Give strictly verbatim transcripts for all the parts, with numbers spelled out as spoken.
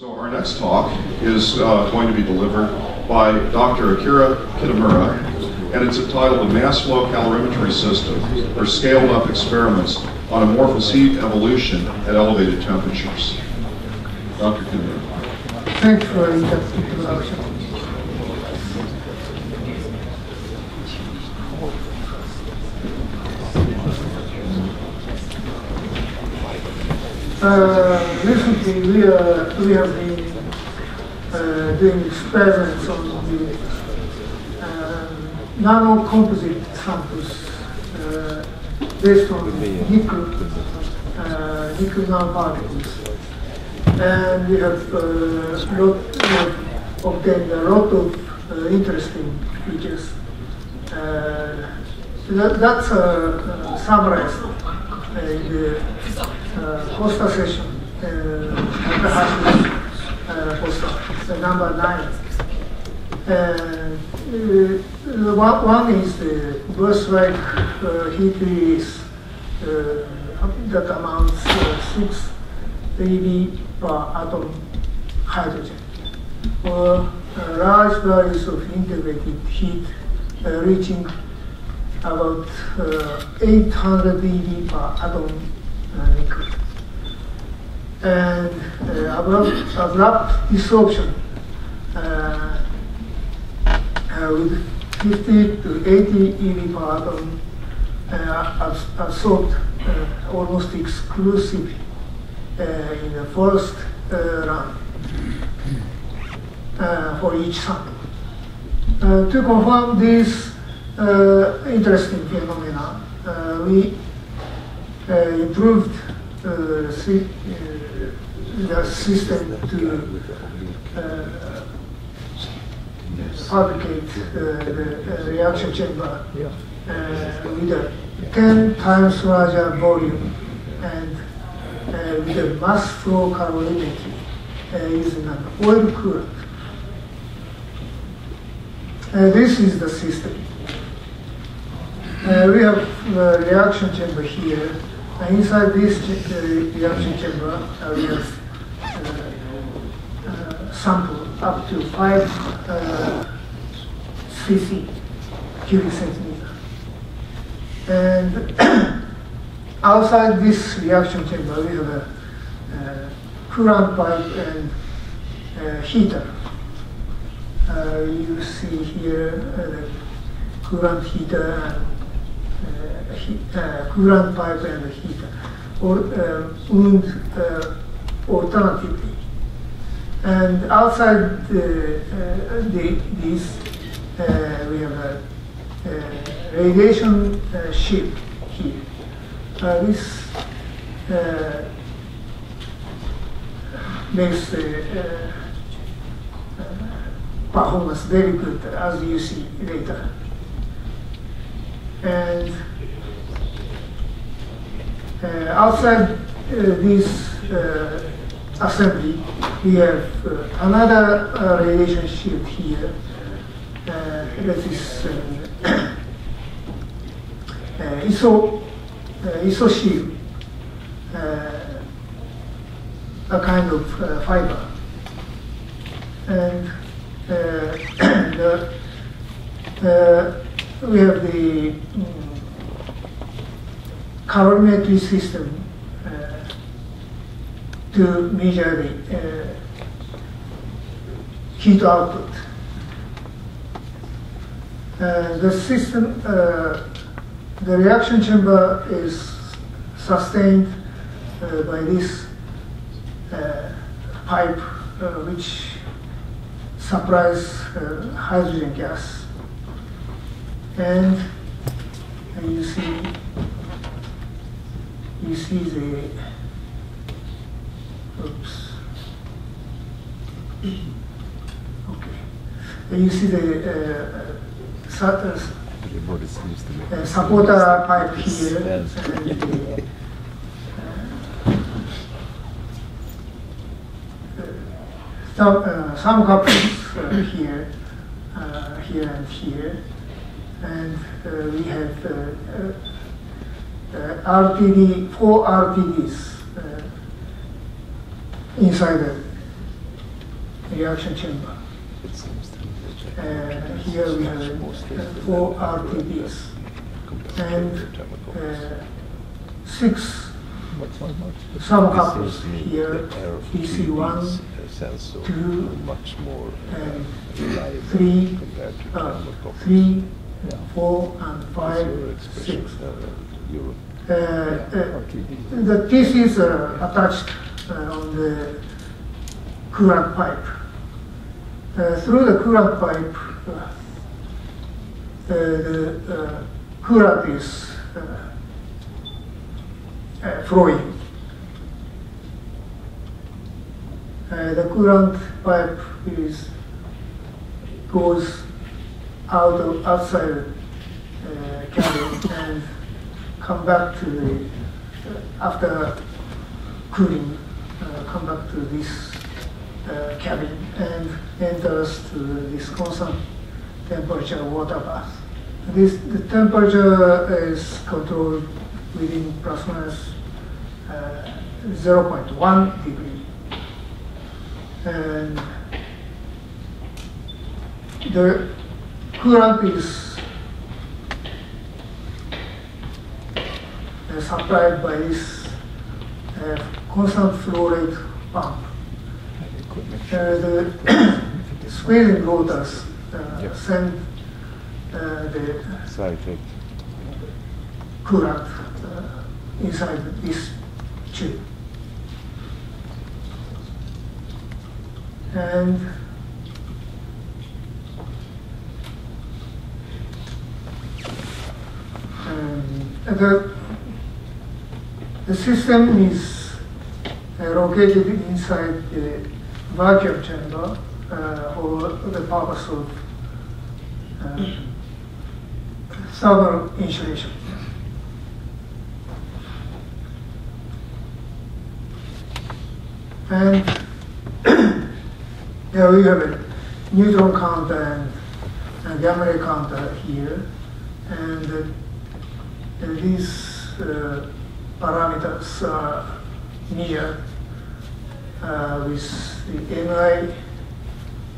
So our next talk is uh, going to be delivered by Doctor Akira Kitamura, and it's entitled The Mass Flow Calorimetry System for Scaled Up Experiments on Amorphous Heat Evolution at Elevated Temperatures. Doctor Kitamura. Thanks for introduction. Uh, recently we, uh, we have been uh, doing experiments on the uh, nano-composite samples uh, based on nickel, uh, nickel nanoparticles. And we have, uh, lot, we have obtained a lot of uh, interesting features. Uh, that, that's uh, summarized uh, in the Uh, poster session, uh, uh, poster, uh, number nine. Uh, uh, one, one is the burst-like uh, heat release uh, that amounts to uh, six E V per atom hydrogen, or uh, large values of integrated heat uh, reaching about uh, eight hundred E V per atom. And uh, abrupt, abrupt desorption uh, uh, with fifty to eighty E V per atom uh, abs absorbed uh, almost exclusively uh, in the first uh, run uh, for each sample. Uh, to confirm these uh, interesting phenomena, uh, we Uh, improved uh, si uh, the system to uh, fabricate uh, the uh, reaction chamber uh, with a ten times larger volume and uh, with a mass flow calorimetry uh, using an oil coolant. Uh, this is the system. Uh, we have the reaction chamber here. And inside this uh, reaction chamber, uh, we have uh, uh, sample up to five uh, cc, cubic centimeter. And outside this reaction chamber, we have a uh, coolant pipe and uh, heater. Uh, you see here uh, the coolant heater, uh, heat, uh, coolant pipe and the heater, or uh, wound uh, alternatively. And outside the, uh, the, these, uh, we have a, a radiation uh, ship here. Uh, this uh, makes the uh, uh, performance very good, as you see later. And uh, outside uh, this uh, assembly, we have uh, another uh, relationship here. Uh, that is uh, uh, iso uh, isoshield, uh, a kind of uh, fiber, and uh, the. Uh, We have the um, calorimetry system uh, to measure the uh, heat output. Uh, the system, uh, the reaction chamber is sustained uh, by this uh, pipe, uh, which supplies uh, hydrogen gas. And, and you see, you see the, oops, okay, and you see the uh, supporter uh, pipe here, and the, uh, uh, some couples uh, here, uh, here and here. And uh, we have uh, uh, uh, R T D, four R T Ds uh, inside the reaction chamber. Uh, here we have uh, four R T Ps and uh, six subcouples here, P C one, two, and three, uh, three, four, and five, six. Uh, uh, the T Cs are attached uh, on the coolant pipe. Uh, through the coolant pipe, uh, uh, the uh, coolant is uh, uh, flowing. Uh, the coolant pipe is goes out of outside uh, cabin and come back to the, uh, after cooling, uh, come back to this uh, cabin and enters to this constant temperature water bath. This, the temperature is controlled within plus minus uh, zero point one degree. And the coolant is supplied by this uh, constant flow rate pump. Uh, the squeezing rotors uh, yeah. send uh, the coolant uh, inside this tube. And um, the The system is uh, located inside the vacuum chamber uh, for the purpose of uh, thermal insulation. And here we have a neutron counter and a gamma ray counter here. And uh, these uh, parameters are measured uh, with the N I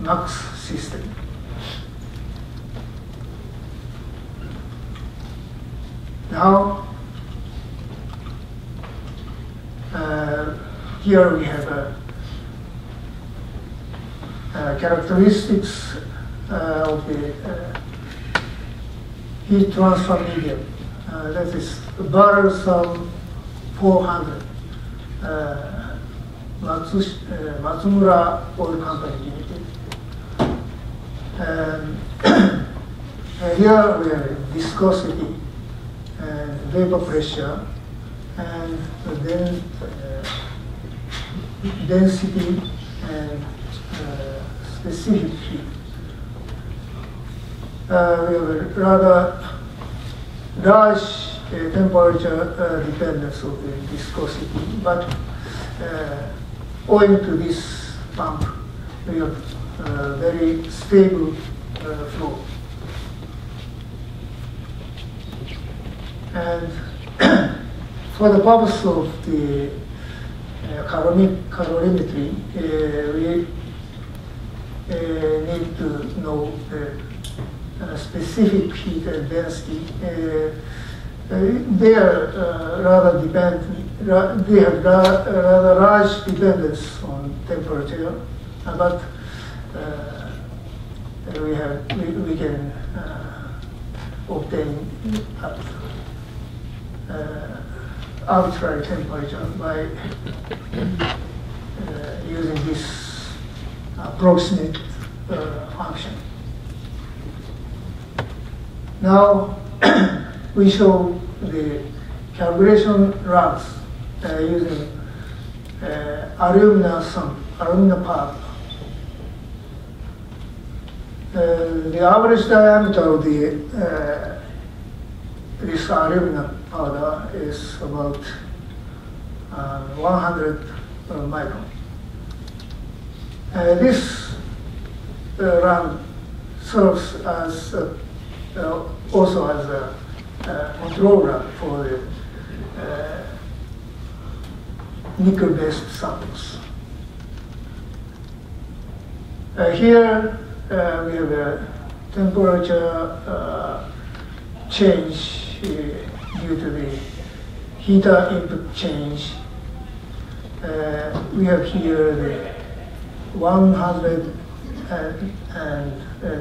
max system. Now, uh, here we have a, a characteristics uh, of the uh, heat transfer medium. Uh, that is barrel sum four hundred, uh, Matsush, uh, Matsumura Oil Company Limited. And uh, here we have viscosity and vapor pressure, and then uh, density and uh, specific heat. Uh, we have a rather large uh, temperature uh, dependence of the viscosity, but uh, owing to this pump, we have uh, very stable uh, flow. And for the purpose of the uh, calorimetry, uh, we uh, need to know the Uh, specific heat and density. Uh, uh, they are uh, rather dependent. Ra they have ra rather large dependence on temperature, uh, but uh, we have we, we can uh, obtain at uh, arbitrary temperature by uh, using this approximate uh, function. Now, we show the calibration rods uh, using uh, alumina sum, alumina part. Uh, the average diameter of the, uh, this alumina powder is about uh, one hundred uh, micron. Uh, this uh, rod serves as a Uh, also as a uh, controller for the uh, nickel-based samples. Uh, here uh, we have a temperature uh, change uh, due to the heater input change. Uh, we have here the one hundred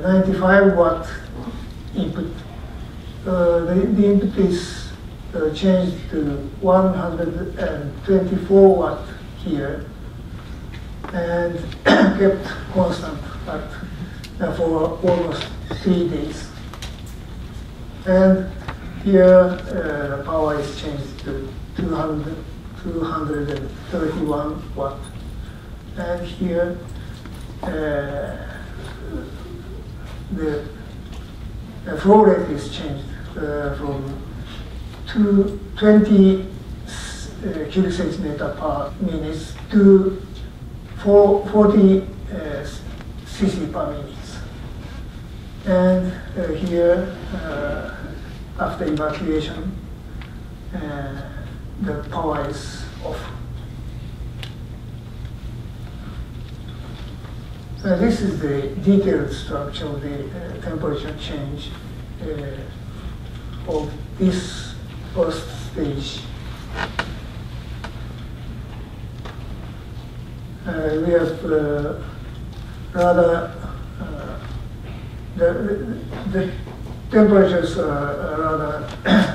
ninety-five watt input. Uh, the, the input is uh, changed to one hundred twenty-four watt here and kept constant at, uh, for almost three days. And here uh, power is changed to two hundred, two hundred thirty-one watt. And here uh, the, the flow rate is changed uh, from twenty uh, cubic centimeter per minute to forty uh, cc per minute. And uh, here, uh, after evacuation, uh, the power is off. So this is the detailed structure of the uh, temperature change uh, of this first stage. Uh, we have uh, rather uh, the, the, the temperatures are rather uh,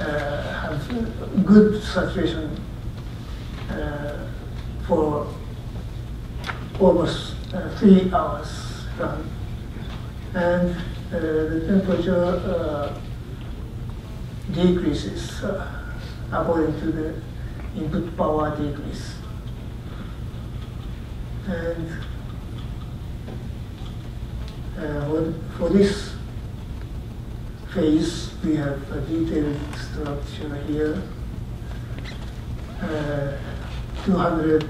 have good saturation uh, for almost uh, three hours run, and uh, the temperature uh, decreases uh, according to the input power decrease. And uh, for this phase, we have a detailed structure here, uh, two hundred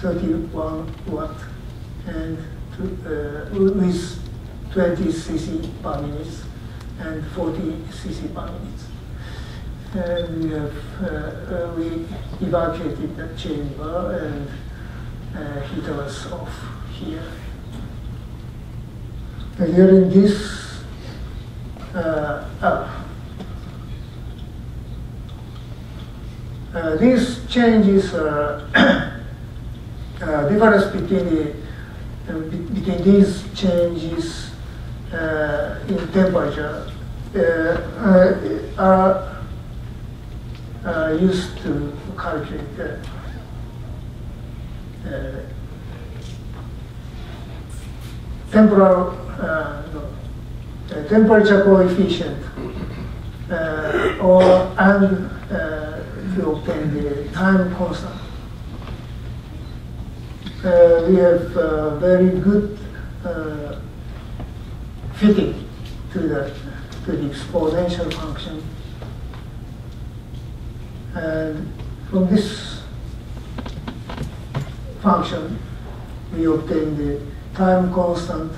thirty-one watt, and to, uh, with twenty cc per minute and forty cc per minute. And we have uh, uh, we evacuated the chamber and Uh, heater was off here. And during this, uh, uh, uh, these changes are uh, uh, difference between the uh, between these changes uh, in temperature uh, uh, are uh, used to calculate the Uh, temporal uh, no, uh, temperature coefficient, uh, or and uh, to obtain the time constant. Uh, we have uh, very good uh, fitting to the to the exponential function, and from this function, we obtain the time constant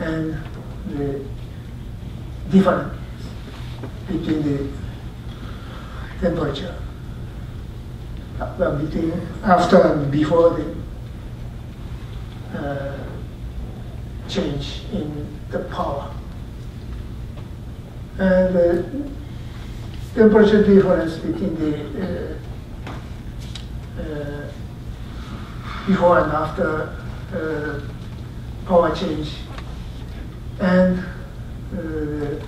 and the difference between the temperature between after and before the uh, change in the power. And the temperature difference between the uh, uh, before and after uh, power change, and uh,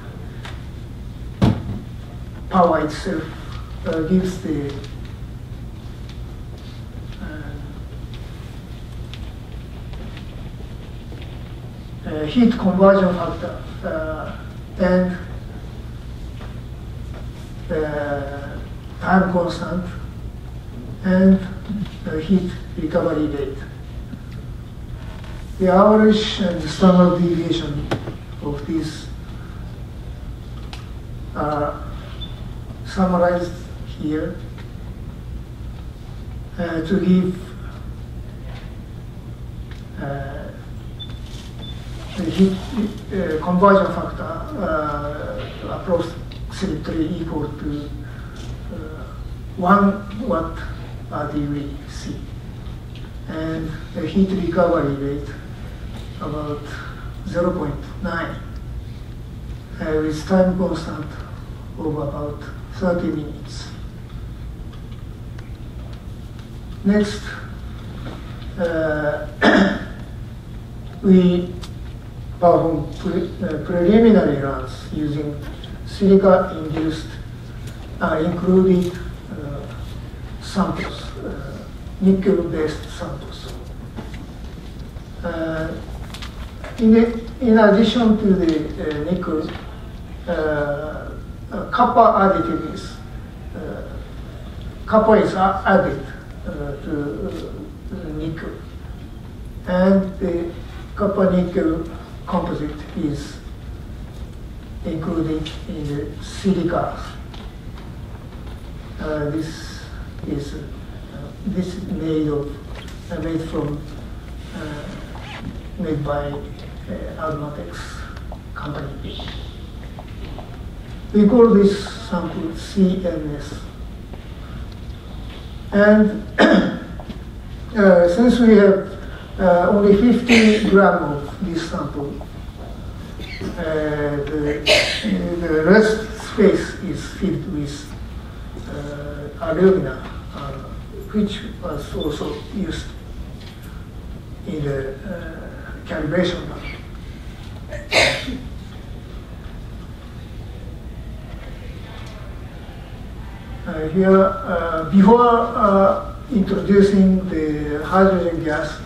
power itself uh, gives the uh, uh, heat conversion factor uh, and uh, time constant and uh, heat recovery rate. The average and the standard deviation of these are summarized here uh, to give uh, the heat uh, conversion factor uh, approximately equal to uh, one watt per degree C. And and the heat recovery rate about zero point nine, uh, with time constant of about thirty minutes. Next, uh, we perform pre uh, preliminary runs using silica-induced, uh, including uh, samples, uh, nickel-based samples. Uh, in, the, in addition to the uh, nickel, uh, uh, copper additive is uh, copper is added uh, to, uh, to nickel, and the copper nickel composite is included in the silica. Uh, this is uh, this is made of uh, made from uh, made by uh, Armatex company. We call this sample C N S. And uh, since we have uh, only fifty grams of this sample, uh, the, the rest space is filled with uh, alumina, uh, which was also used in the uh, calibration lab. Uh, here, uh, before uh, introducing the hydrogen gas,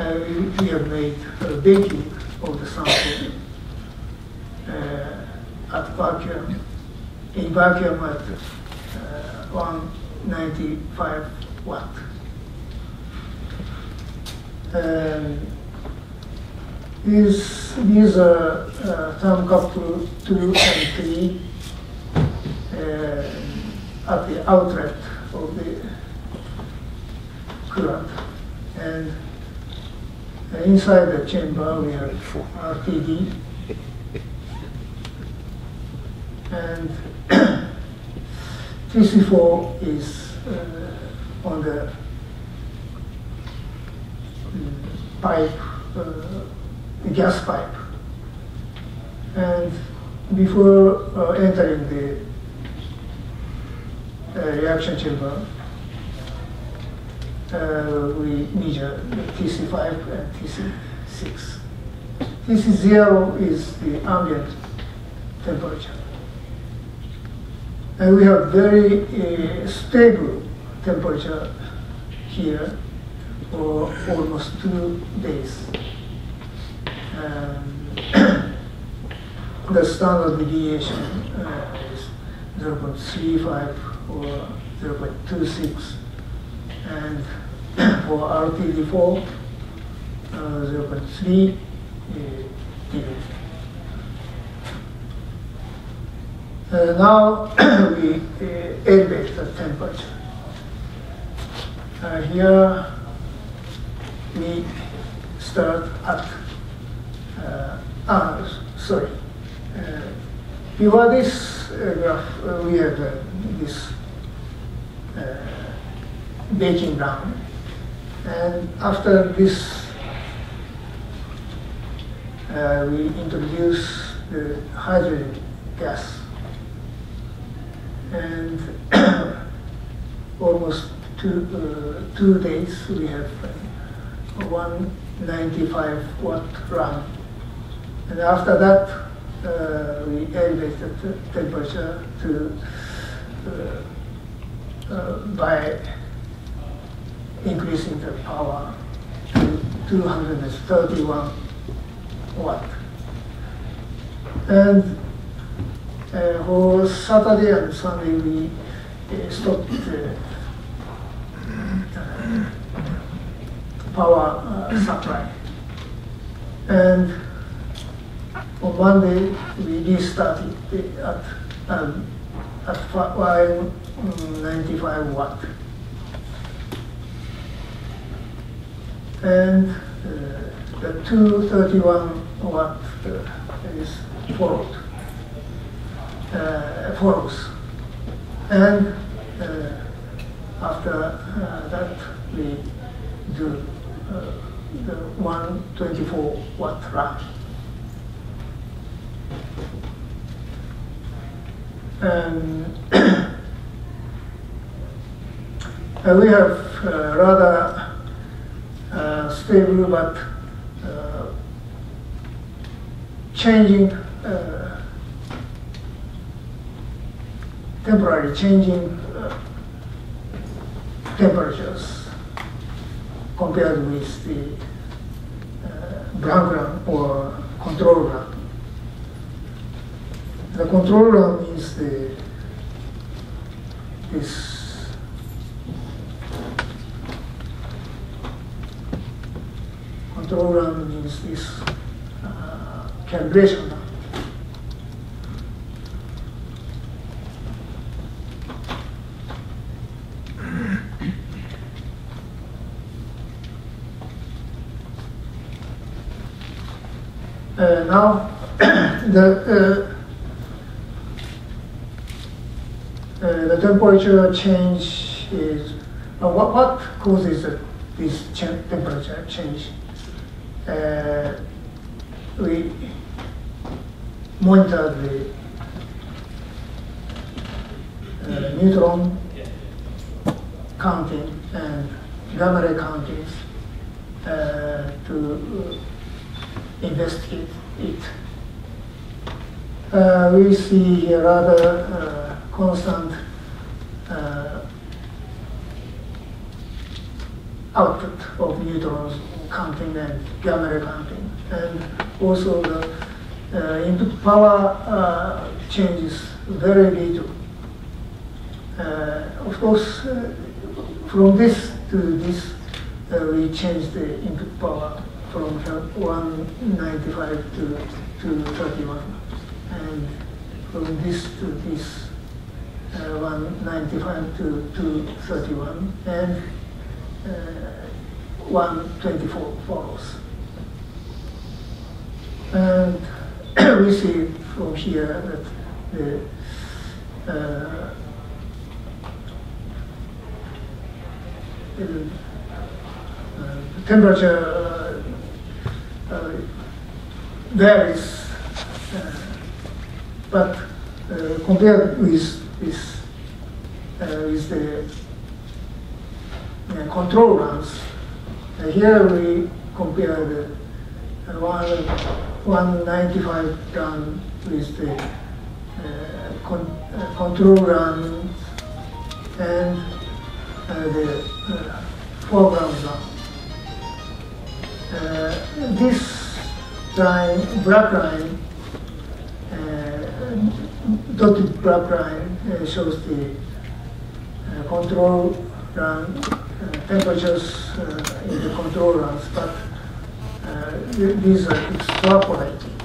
uh, we, we have made a baking of the sample uh, at vacuum, in vacuum at uh, one ninety-five watt. Um, these, these are uh, thermocouple two and three. Uh, at the outlet of the coolant, and uh, inside the chamber we have R T D, and T C four is uh, on the pipe, uh, the gas pipe, and before uh, entering the Uh, reaction chamber, uh, we measure the T C five and T C six. T C zero is the ambient temperature. And we have very uh, stable temperature here for almost two days. Um, the standard deviation uh, is zero point three five. or zero point two six, and for R T D four, uh, zero point three uh, degree. Uh, now we uh, elevate the temperature. Uh, here we start at, uh, ah, sorry, uh, before this uh, graph, uh, we have uh, this Uh, baking down, and after this uh, we introduce the hydrogen gas, and almost two, uh, two days we have uh, one ninety-five watt run, and after that uh, we elevate the temperature to uh, Uh, by increasing the power to two hundred thirty-one watt. And uh, for Saturday and Sunday, we uh, stopped the uh, power uh, supply. And on Monday, we restarted at um, at five ninety-five watt. And uh, the two thirty-one watt uh, is followed, uh, follows. And uh, after uh, that, we to uh, the one twenty-four watt rack. And uh, we have uh, rather uh, stable but uh, changing, uh, temporary changing uh, temperatures compared with the uh, ground lamp or control lamp. The control lamp is the, this control lamp means this uh, calibration lamp. Uh, now the. Uh, Uh, the temperature change is uh, what, what causes uh, this ch temperature change? Uh, we monitor the uh, neutron counting and gamma ray countings uh, to investigate it. Uh, we see rather uh, constant uh, output of neutrons counting and gamma ray counting, and also the uh, input power uh, changes very little. Uh, of course, uh, from this to this, uh, we change the input power from one ninety-five to two thirty-one, and from this to this. Uh, one ninety-five to two thirty-one, and uh, one twenty-four follows. And we see from here that the uh, uh, temperature uh, uh, varies, uh, but uh, compared with This, uh, with the uh, control runs. Uh, here we compare the uh, one ninety-five run with the uh, con uh, control run and uh, the uh, foreground run. Uh, this line, black line, uh, dotted black line uh, shows the uh, control run uh, temperatures uh, in the control runs, but uh, these are extrapolated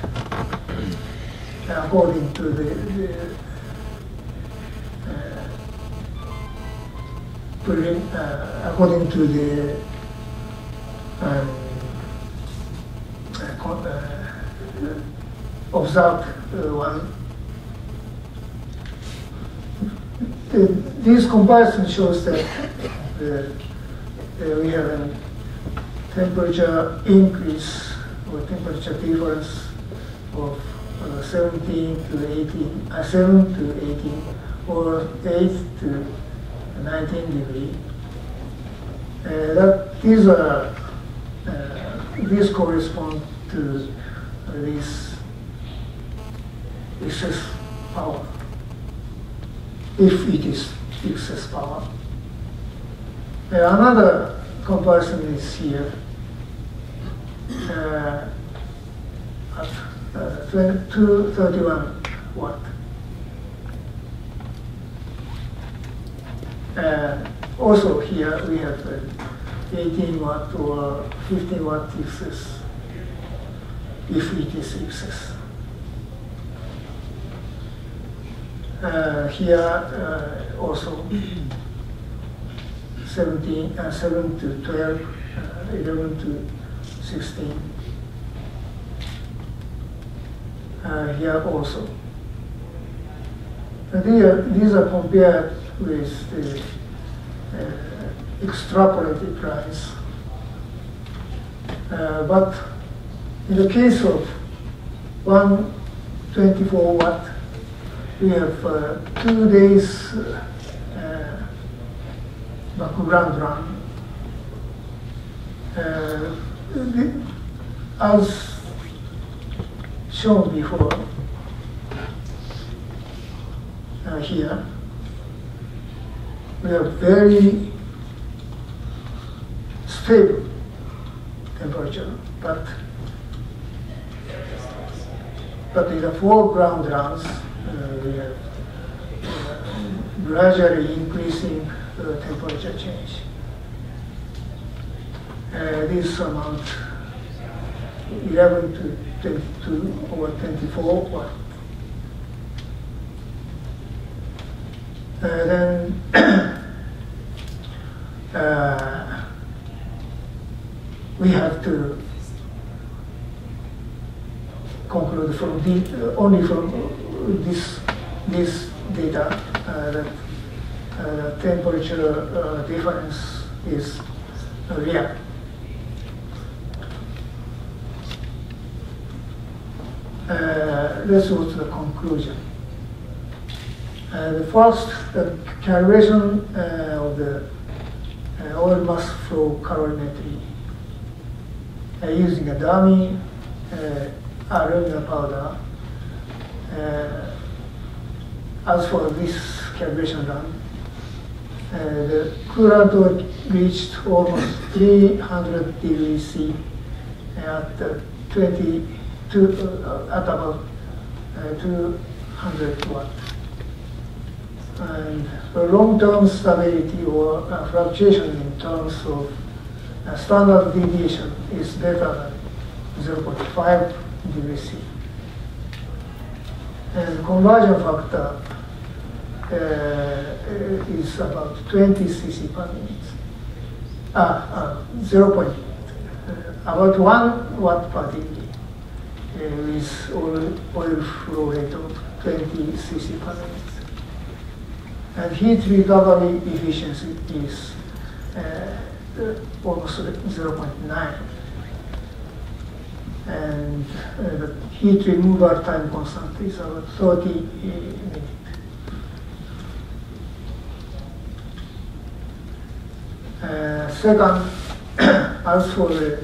according to the, the uh, uh, according to the um, uh, observed uh, one. The, this comparison shows that uh, uh, we have a temperature increase or temperature difference of uh, seventeen to eighteen, uh, seven to eighteen, or eight to nineteen degree. Uh, that these are uh, these correspond to this excess power, if it is excess power. Uh, another comparison is here uh, at uh, two thirty-one watt. Uh, also here we have uh, eighteen watt or fifteen watt excess, if it is excess. Uh, here uh, also seventeen, uh, seven to twelve, uh, eleven to sixteen. Uh, here also. And they are, these are compared with the uh, extrapolated lines Uh, but in the case of one hundred twenty-four watt, we have uh, two days uh, background run. Uh, the, as shown before, uh, here, we have very stable temperature, but but in the foreground runs, uh, we have uh, gradually increasing uh, temperature change. Uh, this amount, eleven to twenty-two over twenty-four watt. Uh, then uh, we have to conclude from the, uh, only from this this data uh, that uh, temperature uh, difference is real. Uh, this was the conclusion. Uh, the first, the calculation uh, of the uh, oil mass flow calorimetry uh, using a dummy uh, alumina powder. Uh, as for this calculation run, uh, the coolant reached almost three hundred degrees C at uh, twenty. To, uh, at about uh, two hundred watt. And the long-term stability or uh, fluctuation in terms of uh, standard deviation is better than zero point five degrees C. And the conversion factor uh, is about twenty C C per minute. Ah, uh, zero point eight. Uh, about one watt per degree. Uh, with oil, oil flow rate of twenty C C per minute. And heat recovery efficiency is uh, almost zero point nine. And uh, the heat removal time constant is about thirty minutes. Uh, second, as for the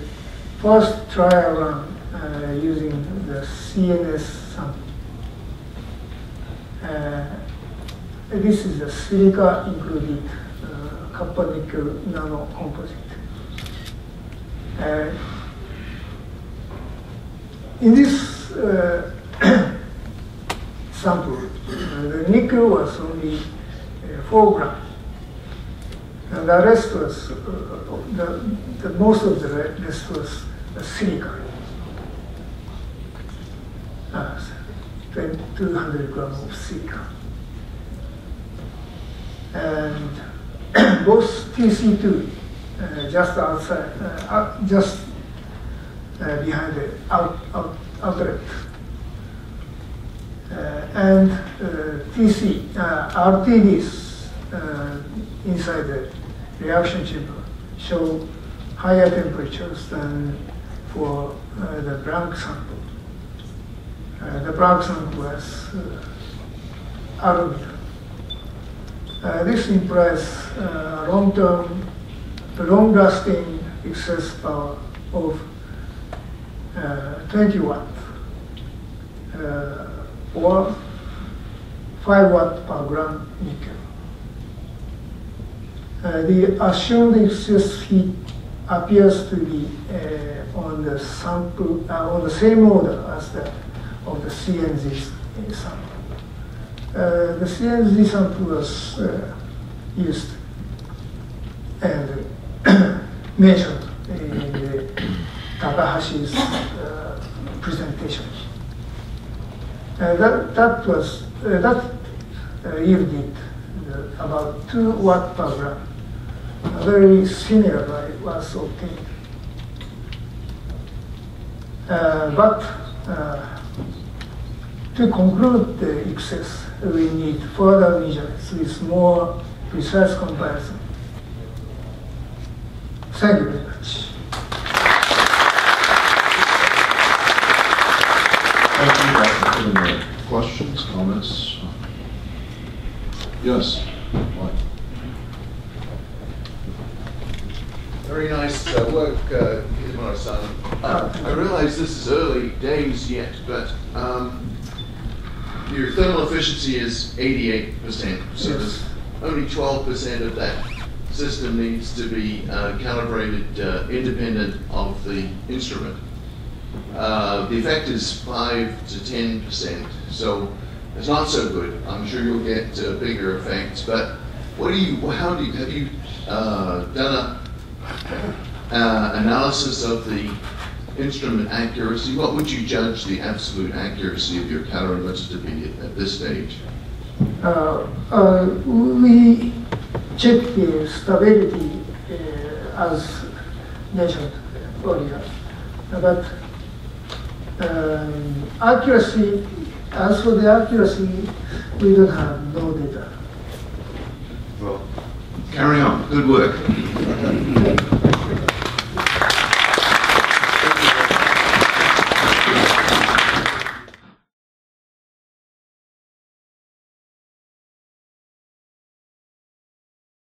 first trial run, Uh, using the C N S sample. Uh, this is a silica included uh, copper nickel nano composite. Uh, in this uh, sample, uh, the nickel was only uh, four grams, and the rest was uh, the, the most of the rest was uh, silica. Uh, two hundred grams of silica. And both T C two, uh, just outside, uh, out, just uh, behind the out, out, outlet, uh, and uh, T C, uh, R T Ds uh, inside the reaction chamber show higher temperatures than for uh, the blank sample. Uh, the blank sample was uh, alumina. Uh, this implies uh, long-term, long-lasting excess power of uh, twenty watt uh, or five watt per gram nickel. Uh, the assumed excess heat appears to be uh, on the sample uh, on the same order as the of the C N Z sample. Uh, the C N Z sample was uh, used and measured in the Takahashi's uh, presentation. Uh, that that was uh, that uh, yielded uh, about two watt per gram. A very similar value was obtained, uh, but. Uh, To conclude the excess, we need further measures with more precise comparison. Thank you very much. comments? Yes. What? Very nice uh, work, uh, Kitamura-san. Uh, I realize this is early days yet, but um, your thermal efficiency is eighty-eight percent, so there's only twelve percent of that system needs to be uh, calibrated uh, independent of the instrument. Uh, the effect is five to ten percent, so it's not so good. I'm sure you'll get uh, bigger effects, but what do you, how do you, have you uh, done a uh, analysis of the instrument accuracy? What would you judge the absolute accuracy of your calorimeter to be at this stage? Uh, uh, we check the stability uh, as mentioned earlier, but um, accuracy, as for the accuracy, we don't have no data. Well, carry on. Good work.